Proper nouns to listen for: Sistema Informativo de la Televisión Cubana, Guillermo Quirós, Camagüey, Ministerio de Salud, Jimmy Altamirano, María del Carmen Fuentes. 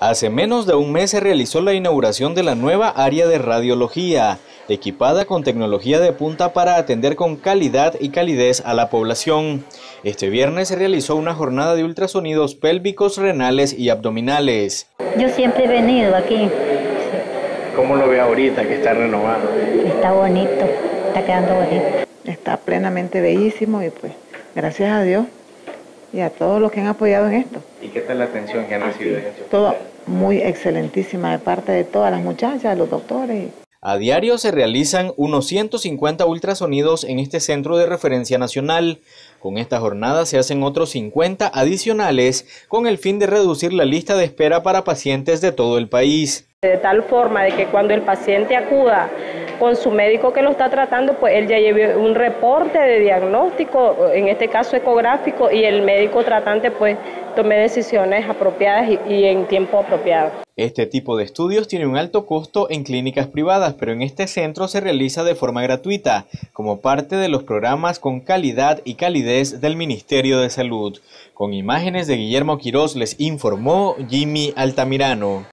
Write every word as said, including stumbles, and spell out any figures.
Hace menos de un mes se realizó la inauguración de la nueva área de radiología, equipada con tecnología de punta para atender con calidad y calidez a la población. Este viernes se realizó una jornada de ultrasonidos pélvicos, renales y abdominales. Yo siempre he venido aquí. ¿Cómo lo ve ahorita que está renovado? Está bonito, está quedando bonito. Está plenamente bellísimo y pues gracias a Dios y a todos los que han apoyado en esto. ¿Y qué tal la atención que han recibido? Todo muy excelentísima de parte de todas las muchachas, los doctores. A diario se realizan unos ciento cincuenta ultrasonidos en este centro de referencia nacional. Con esta jornada se hacen otros cincuenta adicionales con el fin de reducir la lista de espera para pacientes de todo el país. De tal forma de que cuando el paciente acuda con su médico que lo está tratando, pues él ya lleve un reporte de diagnóstico, en este caso ecográfico, y el médico tratante pues tome decisiones apropiadas y, y en tiempo apropiado. Este tipo de estudios tiene un alto costo en clínicas privadas, pero en este centro se realiza de forma gratuita, como parte de los programas con calidad y calidez del Ministerio de Salud. Con imágenes de Guillermo Quirós les informó Jimmy Altamirano.